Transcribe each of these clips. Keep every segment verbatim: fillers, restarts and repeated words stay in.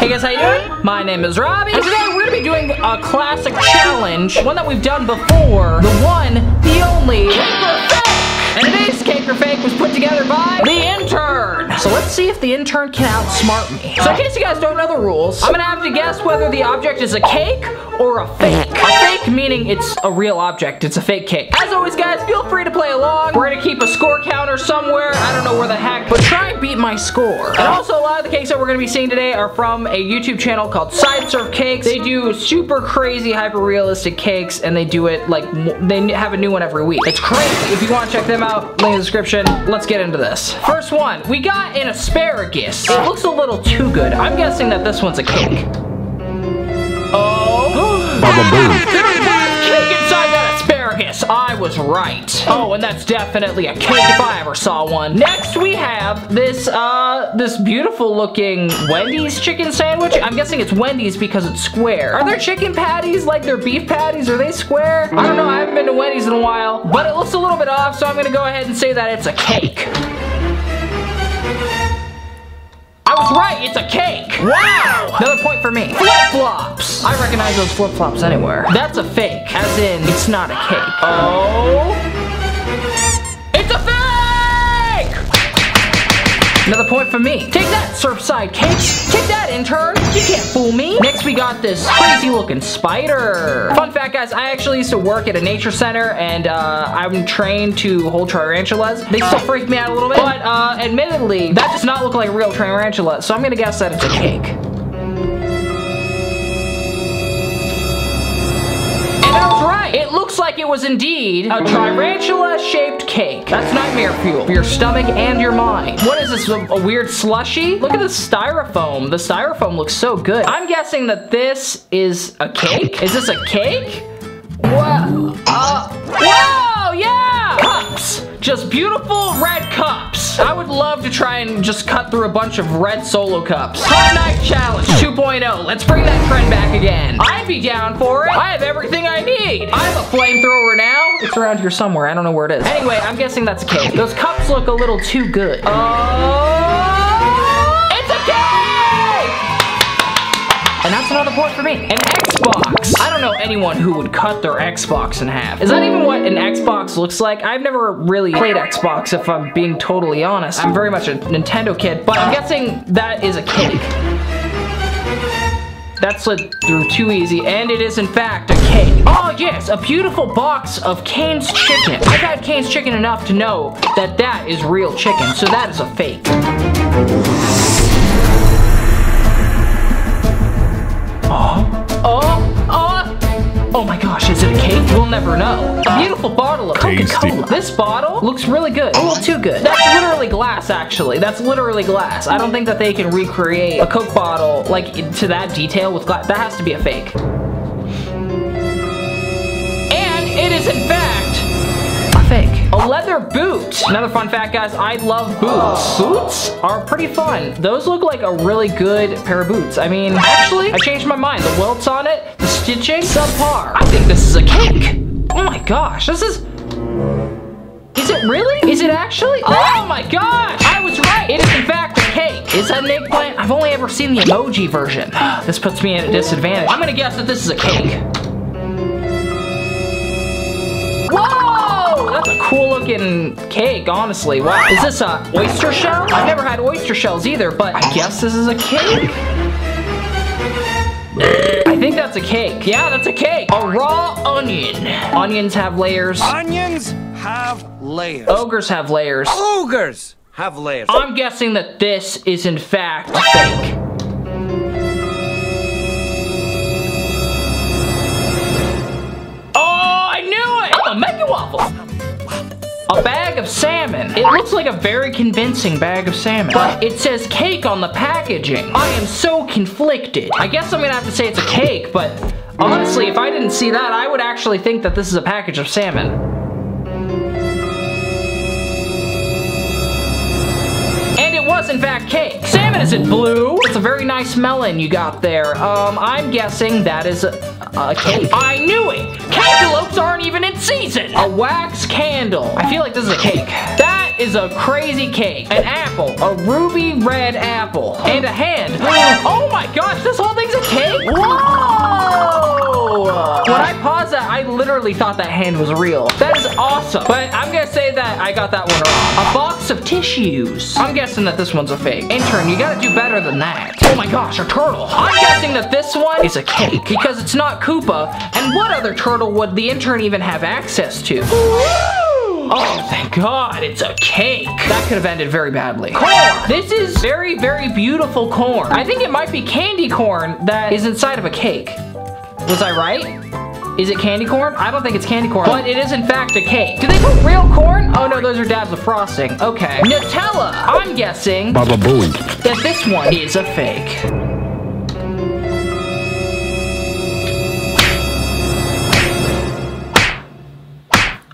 Hey guys, how you doing? My name is Robbie, and today we're gonna be doing a classic challenge, one that we've done before, the one, the only, Cake or Fake! And today's Cake or Fake was put together by the intern! So let's see if the intern can outsmart me. So in case you guys don't know the rules, I'm gonna have to guess whether the object is a cake or a fake. A fake meaning it's a real object, it's a fake cake. As always guys, feel free to play along. We're gonna keep a score counter somewhere, I don't know where the heck, but try and beat my score. And also a lot of the cakes that we're gonna be seeing today are from a YouTube channel called Sideserf Cakes. They do super crazy, hyper-realistic cakes, and they do it like, they have a new one every week. It's crazy. If you wanna check them out, link in the description. Let's get into this. First one, we got an asparagus. It looks a little too good. I'm guessing that this one's a cake. I was right. Oh, and that's definitely a cake if I ever saw one. Next, we have this, uh, this beautiful looking Wendy's chicken sandwich. I'm guessing it's Wendy's because it's square. Are their chicken patties like their beef patties? Are they square? I don't know, I haven't been to Wendy's in a while, but it looks a little bit off, so I'm gonna go ahead and say that it's a cake. I was right, it's a cake. Wow! Another point for me. Flip-flops. I recognize those flip-flops anywhere. That's a fake, as in, it's not a cake. Oh. It's a fake! Another point for me. Take that, Surfside Cakes. Take that, intern. You can't fool me. Next, we got this crazy looking spider. Fun fact, guys, I actually used to work at a nature center, and uh, I'm trained to hold tarantulas. They still freak me out a little bit, but uh, admittedly, that does not look like a real tarantula, so I'm gonna guess that it's a cake. And I was right. It looks like it was indeed a tarantula-shaped cake. That's nightmare fuel for your stomach and your mind. What is this, a, a weird slushy? Look at the styrofoam. The styrofoam looks so good. I'm guessing that this is a cake. Is this a cake? Whoa, uh, whoa, yeah! Cups, just beautiful red cups. I would love to try and just cut through a bunch of red Solo cups. Hot Knife Challenge two point oh, let's bring that trend back again. I'd be down for it, I have everything I need. I have a flamethrower now. It's around here somewhere, I don't know where it is. Anyway, I'm guessing that's a cake. Those cups look a little too good. Oh, it's a cake! And that's another point for me. An Xbox. I don't know anyone who would cut their Xbox in half. Is that even what an Xbox looks like? I've never really played Xbox, if I'm being totally honest. I'm very much a Nintendo kid, but I'm guessing that is a cake. That slid through too easy, and it is in fact a cake. Oh yes, a beautiful box of Cane's chicken. I've had Cane's chicken enough to know that that is real chicken, so that is a fake. Oh my gosh, is it a cake? We'll never know. A beautiful bottle of Coca-Cola. This bottle looks really good. A little too good. That's literally glass, actually. That's literally glass. I don't think that they can recreate a Coke bottle like to that detail with glass. That has to be a fake. And it is in fact a fake. A leather boot. Another fun fact, guys, I love boots. Boots are pretty fun. Those look like a really good pair of boots. I mean, actually, I changed my mind. The welts on it, the stitching, subpar. I think this is a cake. Oh my gosh, this is... Is it really? Is it actually? Oh my gosh, I was right. It is in fact a cake. Is that an eggplant? I've only ever seen the emoji version. This puts me at a disadvantage. I'm gonna guess that this is a cake. That's a cool looking cake, honestly. Wow. Is this a oyster shell? I've never had oyster shells either, but I guess this is a cake. I think that's a cake. Yeah, that's a cake. A raw onion. Onions have layers. Onions have layers. Ogres have layers. Ogres have layers. I'm guessing that this is in fact a fake. Oh, I knew it! I'm a mega waffle. A bag of salmon. It looks like a very convincing bag of salmon, but it says cake on the packaging. I am so conflicted. I guess I'm gonna have to say it's a cake, but honestly, if I didn't see that, I would actually think that this is a package of salmon. And it was in fact cake. Salmon is in blue. It's a very nice melon you got there. Um, I'm guessing that is a, a cake. I knew it. Cake aren't even in season. A wax candle. I feel like this is a cake. That That is a crazy cake. An apple, a ruby red apple, and a hand. Oh my gosh, this whole thing's a cake? Whoa! When I paused that, I literally thought that hand was real. That is awesome. But I'm gonna say that I got that one wrong. A box of tissues. I'm guessing that this one's a fake. Intern, you gotta do better than that. Oh my gosh, a turtle. I'm guessing that this one is a cake because it's not Koopa. And what other turtle would the intern even have access to? Woo! Oh, thank God, it's a cake. That could have ended very badly. Corn. This is very, very beautiful corn. I think it might be candy corn that is inside of a cake. Was I right? Is it candy corn? I don't think it's candy corn, but it is in fact a cake. Do they put real corn? Oh no, those are dabs of frosting. Okay. Nutella. I'm guessing Baba Booey that this one is a fake.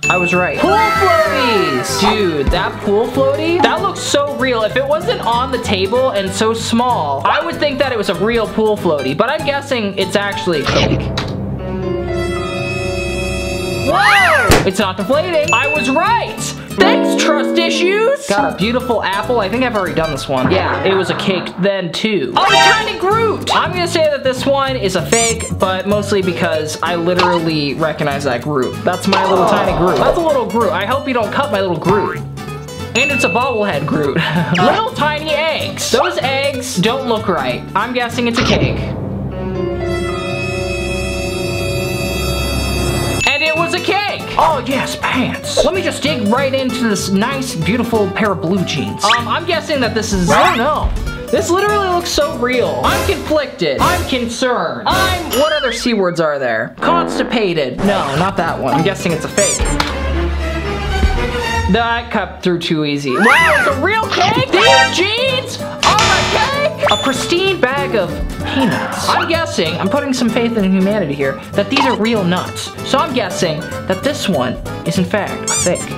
I was right. Pool floaties! Dude, that pool floaty, that looks so real. If it wasn't on the table and so small, I would think that it was a real pool floaty, but I'm guessing it's actually a cake. Whoa! It's not deflating. I was right! Thanks, trust issues! Got a beautiful apple. I think I've already done this one. Yeah, it was a cake then too. Oh, tiny Groot! I'm gonna say that this one is a fake, but mostly because I literally recognize that Groot. That's my little tiny Groot. That's a little Groot. I hope you don't cut my little Groot. And it's a bobblehead Groot. Little tiny eggs. Those eggs don't look right. I'm guessing it's a cake. And it was a cake! Oh yes, pants. Let me just dig right into this nice, beautiful pair of blue jeans. Um, I'm guessing that this is, I don't know. This literally looks so real. I'm conflicted. I'm concerned. I'm, what other C words are there? Constipated. No, not that one. I'm guessing it's a fake. That cut through too easy. Wow, it's a real cake? These jeans are a cake? A pristine bag of peanuts. I'm guessing, I'm putting some faith in humanity here, that these are real nuts. So I'm guessing that this one is in fact a fake.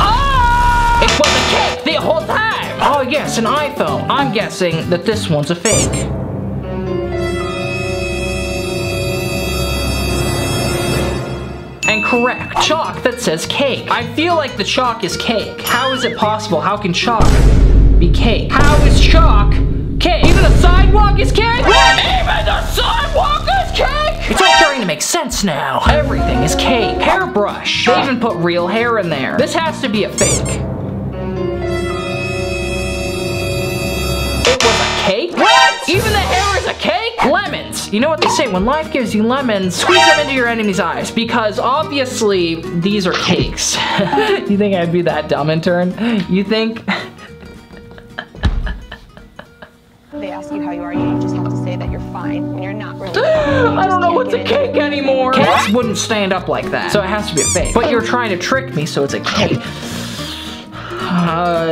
Oh! It was a cake the whole time! Oh yes, an iPhone. I'm guessing that this one's a fake. And correct. Chalk that says cake. I feel like the chalk is cake. How is it possible? How can chalk be cake? How is chalk cake? Even the sidewalk is cake? What? Even the sidewalk is cake? It's all starting to make sense now. Everything is cake. Hairbrush. They even put real hair in there. This has to be a fake. It was a cake? What? Even the hair is a cake? Lemons. You know what they say, when life gives you lemons, squeeze them into your enemy's eyes, because obviously these are cakes. You think I'd be that dumb, intern? You think? They ask you how you are, you just have to say that you're fine when you're not really fine. I don't know what's a cake anymore. Cakes wouldn't stand up like that, so it has to be a fake. But you're trying to trick me, so it's a cake. Uh,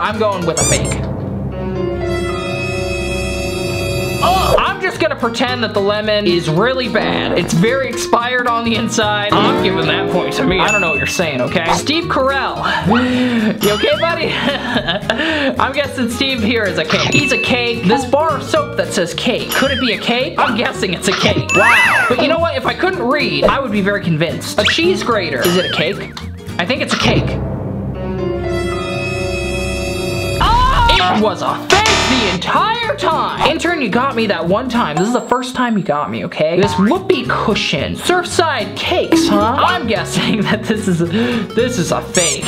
I'm going with a fake. Oh, I'm just gonna pretend that the lemon is really bad. It's very expired on the inside. I'm giving that point to me. I don't know what you're saying, okay? Steve Carell. You okay, buddy? I'm guessing Steve here is a cake. He's a cake. This bar of soap that says cake. Could it be a cake? I'm guessing it's a cake. Wow. But you know what? If I couldn't read, I would be very convinced. A cheese grater. Is it a cake? I think it's a cake. It was a fake the entire time. Intern, you got me that one time. This is the first time you got me, okay? This whoopee cushion. Surfside cakes, huh? I'm guessing that this is a, this is a fake.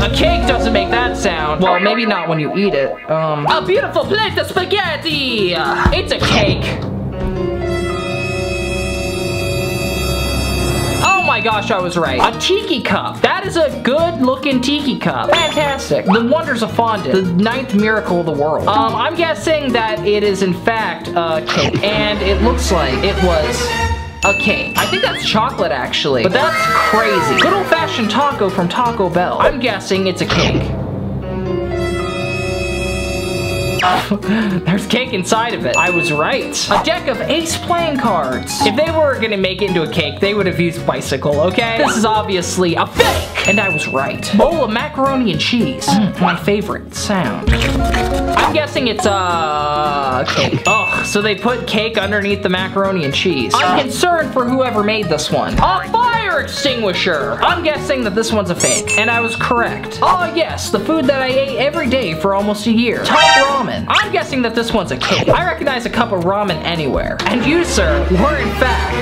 A cake doesn't make that sound. Well, maybe not when you eat it. Um, a beautiful plate of spaghetti. It's a cake. Oh my gosh, I was right. A tiki cup. That is a good looking tiki cup. Fantastic. The wonders of fondant. The ninth miracle of the world. Um, I'm guessing that it is in fact a cake. And it looks like it was a cake. I think that's chocolate actually. But that's crazy. Good old fashioned taco from Taco Bell. I'm guessing it's a cake. Oh, there's cake inside of it. I was right. A deck of Ace playing cards. If they were gonna make it into a cake, they would have used Bicycle, okay? This is obviously a fake, and I was right. Bowl of macaroni and cheese. Mm, my favorite sound. I'm guessing it's, uh, cake. Ugh, so they put cake underneath the macaroni and cheese. I'm concerned for whoever made this one. A fire extinguisher. I'm guessing that this one's a fake, and I was correct. Oh yes, the food that I ate every day for almost a year. Top ramen. I'm guessing that this one's a cake. I recognize a cup of ramen anywhere. And you, sir, were in fact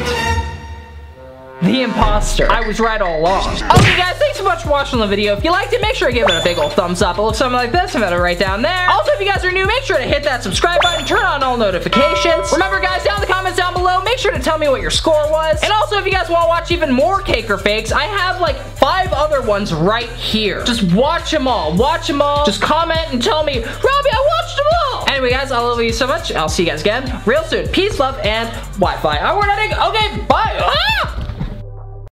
the imposter. I was right all along. Okay guys, thanks so much for watching the video. If you liked it, make sure to give it a big old thumbs up. It looks something like this. I'm gonna right down there. Also, if you guys are new, make sure to hit that subscribe button, turn on all notifications. Remember guys, down in the comments down below, make sure to tell me what your score was. And also, if you guys wanna watch even more cake or fakes, I have like five other ones right here. Just watch them all, watch them all. Just comment and tell me, Robbie, I watched them all. Anyway guys, I love you so much. I'll see you guys again real soon. Peace, love, and Wi-Fi. I'm not okay, bye. Ah!